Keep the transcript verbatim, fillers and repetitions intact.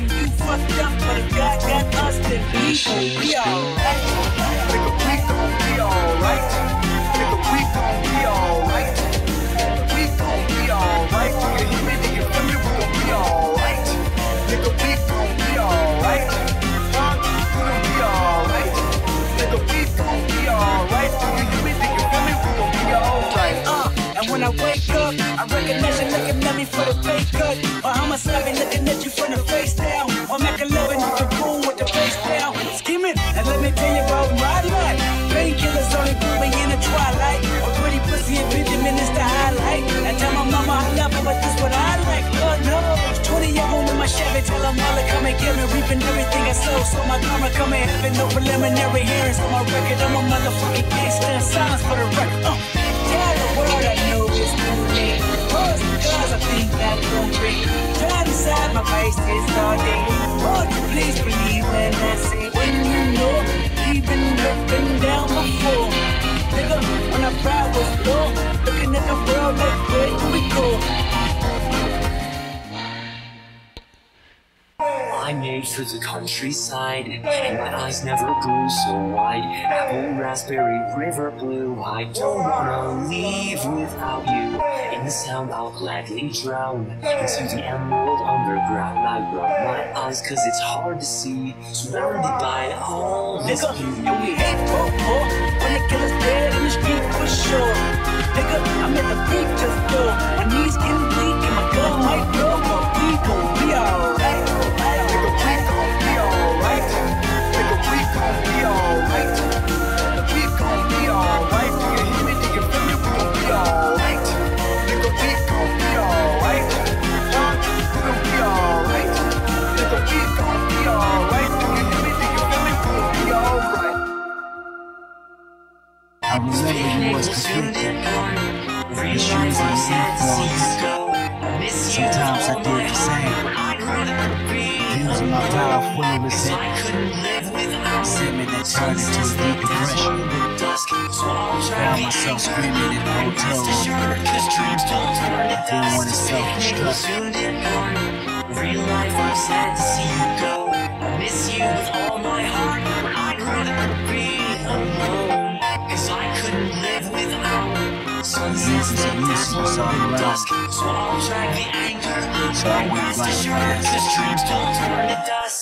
money, you fucked up, but God got us, then we gon' be alright. Nigga, we gon' be alright. Nigga, we gon' be alright. We gon' be alright. Do you hear me? Do you feel me? We gon' be alright. Nigga, we gon' be alright. Huh? We gon' be alright. Nigga, we gon' be alright. Do you hear me? Do you feel me? We gon' be alright. Uh, and when I wake up, I recognize you looking at me for the pay cut. Or how much I've been looking at you from the face down. Or making love in the room with the face down. Scheming, and let me tell you about my life. Painkillers only grooving in the twilight. A pretty pussy in fifty minutes to highlight. And tell my mama I love her, but this what I like. Oh no, twenty year old in my Chevy. Tell them all to come and get me. Reaping everything I sow. So my karma come and having no preliminary hearings on my record. I'm a motherfucking gangster in silence for the record. Uh, yeah, the world I know is moving. Cause I think that don't break. Time inside my face is all day. Won't you please believe when I say when you know we've been looking down before. Nigga, when our pride was low, looking at the world like where do we go? I made to the countryside, and my eyes never grew so wide. Apple, raspberry, river blue, I don't wanna leave without you. In the sound I'll gladly drown, into the emerald underground I rub my eyes cause it's hard to see, surrounded by all this beauty. Nigga, and we hate po-po, when the killer's dead in the street for sure. Nigga, I'm at the preacher's door, my knees getting weak and my gun might blow, but we gon' be alright. I was thinking it was complete. Reassurance I'm sad to see you go. Sometimes I did the same. Using my power full of resentment. Resentment that turned into a deep depression. Found myself screaming in the hotel room. I didn't want to self-destruct. Real life I'm sad to see you go. I miss you with all my heart. I'd rather be alone. I couldn't live without sunsets and useless on dusk. So I'll drag the anchor, so I rest assured, cause dreams don't turn to dust.